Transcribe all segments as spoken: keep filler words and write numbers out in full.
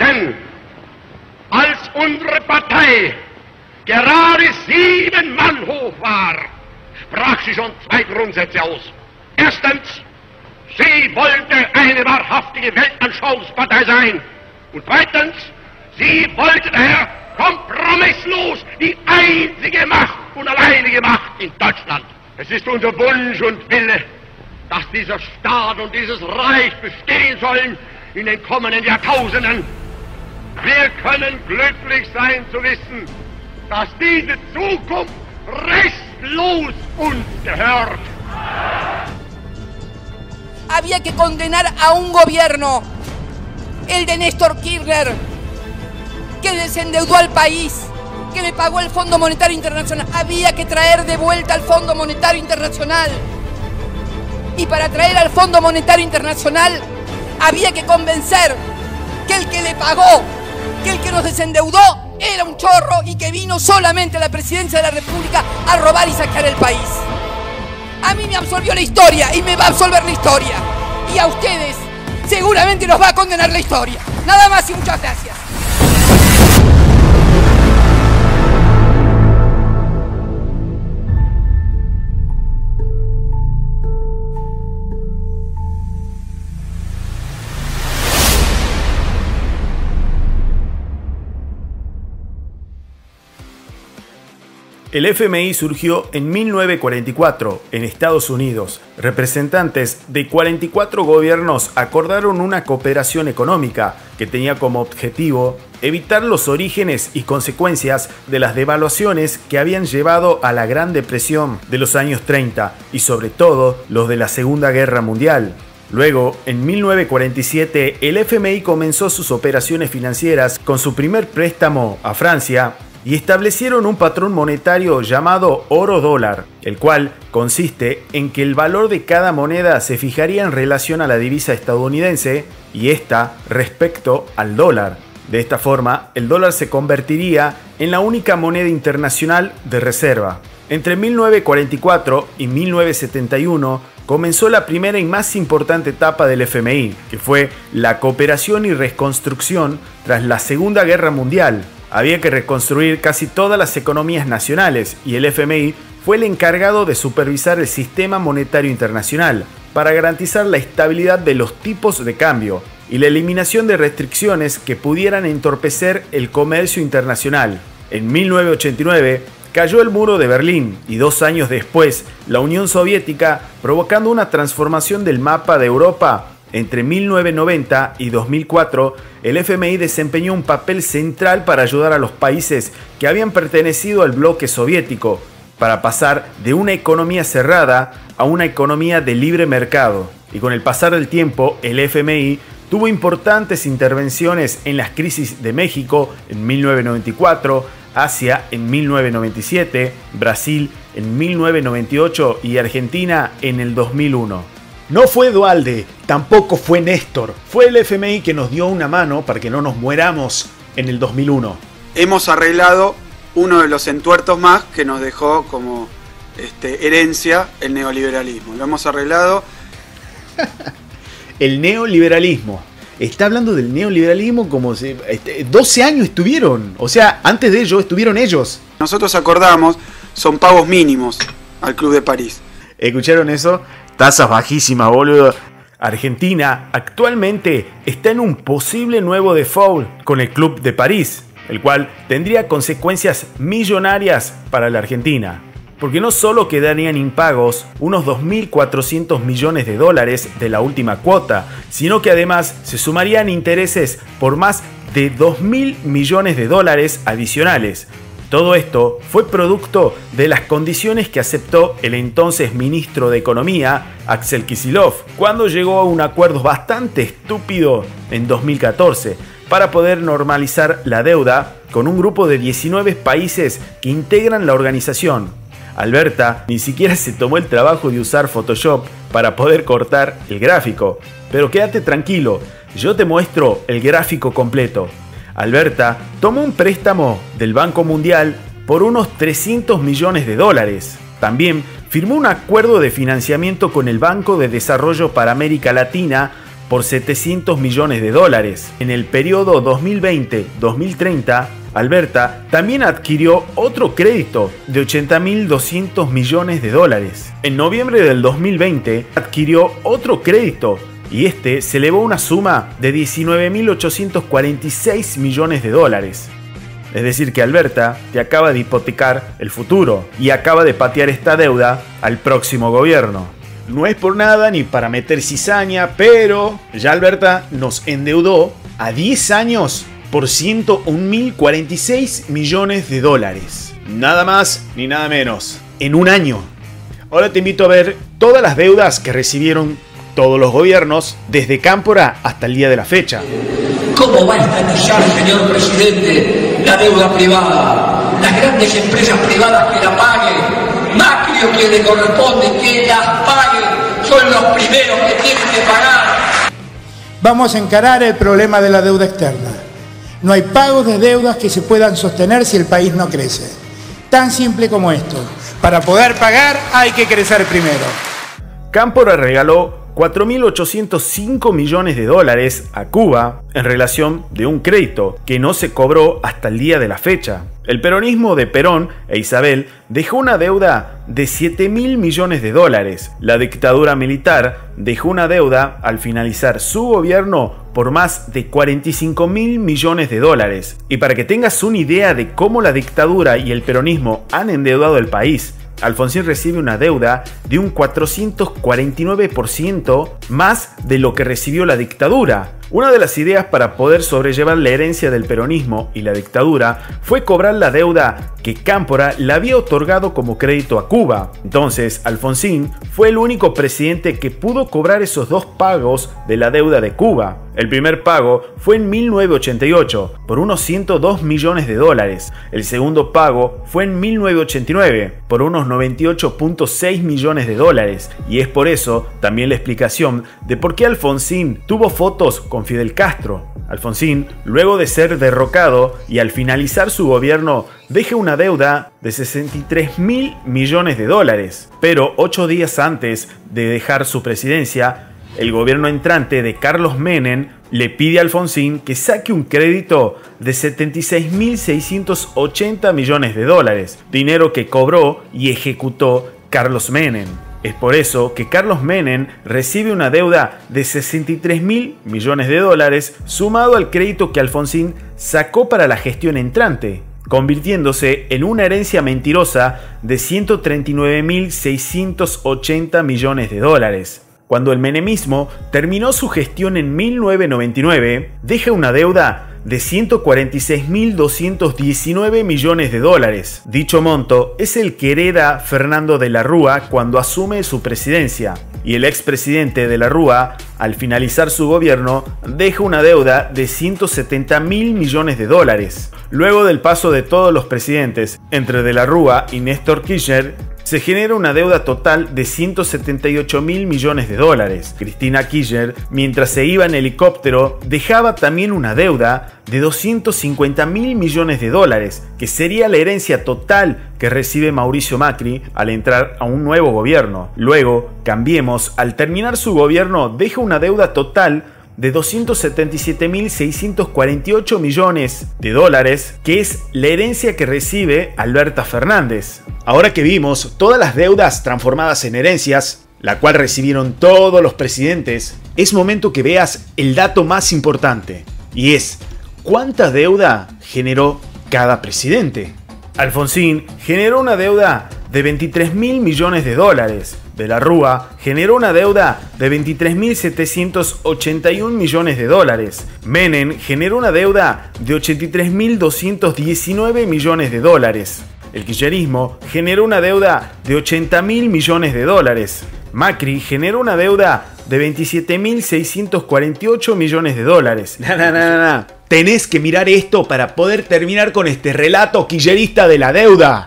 Denn als unsere Partei gerade sieben Mann hoch war, sprach sie schon zwei Grundsätze aus. Erstens, sie wollte eine wahrhaftige Weltanschauungspartei sein. Und zweitens, sie wollte daher kompromisslos die einzige Macht und alleinige Macht in Deutschland. Es ist unser Wunsch und Wille, dass dieser Staat und dieses Reich bestehen sollen in den kommenden Jahrtausenden. Wir können glücklich sein zu wissen, dass diese Zukunft restlos uns gehört. Había que condenar a un gobierno, el de Néstor Kirchner, que desendeudó al país, que le pagó el Fondo Monetario Internacional. Había que traer de vuelta al Fondo Monetario Internacional. Y para traer al Fondo Monetario Internacional había que convencer que el que le pagó, que el que nos desendeudó, era un chorro y que vino solamente a la presidencia de la República a robar y sacar el país. A mí me absolvió la historia y me va a absolver la historia. Y a ustedes seguramente nos va a condenar la historia. Nada más y muchas gracias. El F M I surgió en mil novecientos cuarenta y cuatro en Estados Unidos. Representantes de cuarenta y cuatro gobiernos acordaron una cooperación económica que tenía como objetivo evitar los orígenes y consecuencias de las devaluaciones que habían llevado a la Gran Depresión de los años treinta y sobre todo los de la Segunda Guerra Mundial. Luego, en mil novecientos cuarenta y siete, el F M I comenzó sus operaciones financieras con su primer préstamo a Francia, y establecieron un patrón monetario llamado oro-dólar, el cual consiste en que el valor de cada moneda se fijaría en relación a la divisa estadounidense y esta respecto al dólar. De esta forma, el dólar se convertiría en la única moneda internacional de reserva. Entre mil novecientos cuarenta y cuatro y mil novecientos setenta y uno comenzó la primera y más importante etapa del F M I, que fue la cooperación y reconstrucción tras la Segunda Guerra Mundial. Había que reconstruir casi todas las economías nacionales y el F M I fue el encargado de supervisar el sistema monetario internacional para garantizar la estabilidad de los tipos de cambio y la eliminación de restricciones que pudieran entorpecer el comercio internacional. En mil novecientos ochenta y nueve cayó el muro de Berlín y dos años después la Unión Soviética, provocando una transformación del mapa de Europa. Entre mil novecientos noventa y dos mil cuatro, el F M I desempeñó un papel central para ayudar a los países que habían pertenecido al bloque soviético, para pasar de una economía cerrada a una economía de libre mercado. Y con el pasar del tiempo, el F M I tuvo importantes intervenciones en las crisis de México en mil novecientos noventa y cuatro, Asia en mil novecientos noventa y siete, Brasil en mil novecientos noventa y ocho y Argentina en el dos mil uno. No fue Duhalde, tampoco fue Néstor, fue el F M I que nos dio una mano para que no nos mueramos en el dos mil uno. Hemos arreglado uno de los entuertos más que nos dejó como este, herencia el neoliberalismo. Lo hemos arreglado. El neoliberalismo. Está hablando del neoliberalismo como si este, doce años estuvieron. O sea, antes de ello estuvieron ellos. Nosotros acordamos, son pagos mínimos al Club de París. ¿Escucharon eso? Tasas bajísimas, boludo. Argentina actualmente está en un posible nuevo default con el Club de París, el cual tendría consecuencias millonarias para la Argentina, porque no solo quedarían impagos unos dos mil cuatrocientos millones de dólares de la última cuota, sino que además se sumarían intereses por más de dos mil millones de dólares adicionales. Todo esto fue producto de las condiciones que aceptó el entonces ministro de Economía, Axel Kicillof, cuando llegó a un acuerdo bastante estúpido en dos mil catorce para poder normalizar la deuda con un grupo de diecinueve países que integran la organización. Alberta ni siquiera se tomó el trabajo de usar Photoshop para poder cortar el gráfico. Pero quédate tranquilo, yo te muestro el gráfico completo. Alberta tomó un préstamo del Banco Mundial por unos trescientos millones de dólares. También firmó un acuerdo de financiamiento con el Banco de Desarrollo para América Latina por setecientos millones de dólares. En el periodo dos mil veinte a dos mil treinta, Alberta también adquirió otro crédito de ochenta mil doscientos millones de dólares. En noviembre del dos mil veinte adquirió otro crédito y este se elevó a una suma de diecinueve mil ochocientos cuarenta y seis millones de dólares. Es decir que Alberta te acaba de hipotecar el futuro y acaba de patear esta deuda al próximo gobierno. No es por nada ni para meter cizaña, pero ya Alberta nos endeudó a diez años por ciento un mil cuarenta y seis millones de dólares. Nada más ni nada menos. En un año. Ahora te invito a ver todas las deudas que recibieron todos los gobiernos desde Cámpora hasta el día de la fecha. ¿Cómo va a estallar, señor presidente, la deuda privada? Las grandes empresas privadas que la paguen, Macri o quien le corresponde, que las paguen, son los primeros que tienen que pagar. Vamos a encarar el problema de la deuda externa. No hay pagos de deudas que se puedan sostener si el país no crece. Tan simple como esto. Para poder pagar hay que crecer primero. Cámpora regaló cuatro mil ochocientos cinco millones de dólares a Cuba en relación de un crédito que no se cobró hasta el día de la fecha. El peronismo de Perón e Isabel dejó una deuda de siete mil millones de dólares. La dictadura militar dejó una deuda al finalizar su gobierno por más de cuarenta y cinco mil millones de dólares. Y para que tengas una idea de cómo la dictadura y el peronismo han endeudado el país, Alfonsín recibe una deuda de un cuatrocientos cuarenta y nueve por ciento más de lo que recibió la dictadura. Una de las ideas para poder sobrellevar la herencia del peronismo y la dictadura fue cobrar la deuda que Cámpora le había otorgado como crédito a Cuba. Entonces, Alfonsín fue el único presidente que pudo cobrar esos dos pagos de la deuda de Cuba. El primer pago fue en mil novecientos ochenta y ocho, por unos ciento dos millones de dólares. El segundo pago fue en mil novecientos ochenta y nueve, por unos noventa y ocho punto seis millones de dólares. Y es por eso también la explicación de por qué Alfonsín tuvo fotos con Fidel Castro. Alfonsín, luego de ser derrocado y al finalizar su gobierno, deja una deuda de sesenta y tres mil millones de dólares. Pero ocho días antes de dejar su presidencia, el gobierno entrante de Carlos Menem le pide a Alfonsín que saque un crédito de setenta y seis mil seiscientos ochenta millones de dólares, dinero que cobró y ejecutó Carlos Menem. Es por eso que Carlos Menem recibe una deuda de sesenta y tres mil millones de dólares sumado al crédito que Alfonsín sacó para la gestión entrante, convirtiéndose en una herencia mentirosa de ciento treinta y nueve mil seiscientos ochenta millones de dólares. Cuando el menemismo terminó su gestión en mil novecientos noventa y nueve, deja una deuda de ciento cuarenta y seis mil doscientos diecinueve millones de dólares. Dicho monto es el que hereda Fernando de la Rúa cuando asume su presidencia. Y el expresidente de la Rúa, al finalizar su gobierno, deja una deuda de ciento setenta mil millones de dólares. Luego del paso de todos los presidentes, entre de la Rúa y Néstor Kirchner, se genera una deuda total de ciento setenta y ocho mil millones de dólares. Cristina Kirchner, mientras se iba en helicóptero, dejaba también una deuda de doscientos cincuenta mil millones de dólares, que sería la herencia total que recibe Mauricio Macri al entrar a un nuevo gobierno. Luego, Cambiemos, al terminar su gobierno, deja una deuda total de doscientos setenta y siete mil seiscientos cuarenta y ocho millones de dólares, que es la herencia que recibe Alberto Fernández. Ahora que vimos todas las deudas transformadas en herencias, la cual recibieron todos los presidentes, es momento que veas el dato más importante, y es cuánta deuda generó cada presidente. Alfonsín generó una deuda de veintitrés mil millones de dólares. De la Rúa generó una deuda de veintitrés mil setecientos ochenta y un millones de dólares. Menem generó una deuda de ochenta y tres mil doscientos diecinueve millones de dólares. El kirchnerismo generó una deuda de ochenta mil millones de dólares. Macri generó una deuda de veintisiete mil seiscientos cuarenta y ocho millones de dólares. Na, na, na, na. Tenés que mirar esto para poder terminar con este relato kirchnerista de la deuda.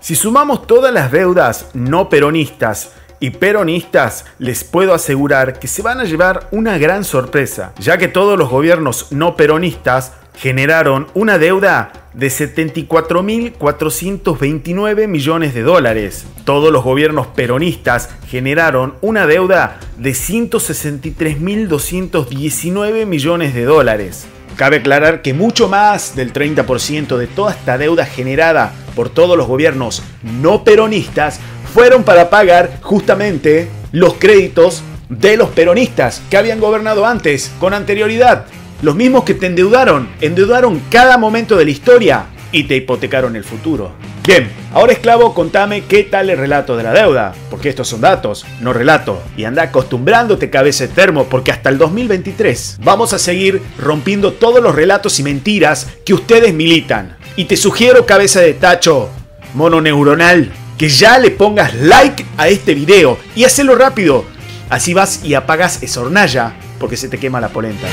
Si sumamos todas las deudas no peronistas y peronistas, les puedo asegurar que se van a llevar una gran sorpresa, ya que todos los gobiernos no peronistas generaron una deuda de setenta y cuatro mil cuatrocientos veintinueve millones de dólares. Todos los gobiernos peronistas generaron una deuda de ciento sesenta y tres mil doscientos diecinueve millones de dólares. Cabe aclarar que mucho más del treinta por ciento de toda esta deuda generada por todos los gobiernos no peronistas fueron para pagar justamente los créditos de los peronistas que habían gobernado antes, con anterioridad. Los mismos que te endeudaron, endeudaron cada momento de la historia y te hipotecaron el futuro. Bien, ahora esclavo, contame qué tal el relato de la deuda, porque estos son datos, no relato. Y anda acostumbrándote, cabeza de termo, porque hasta el dos mil veintitrés vamos a seguir rompiendo todos los relatos y mentiras que ustedes militan. Y te sugiero, cabeza de tacho, mononeuronal, que ya le pongas like a este video y hacelo rápido. Así vas y apagas esa hornalla porque se te quema la polenta.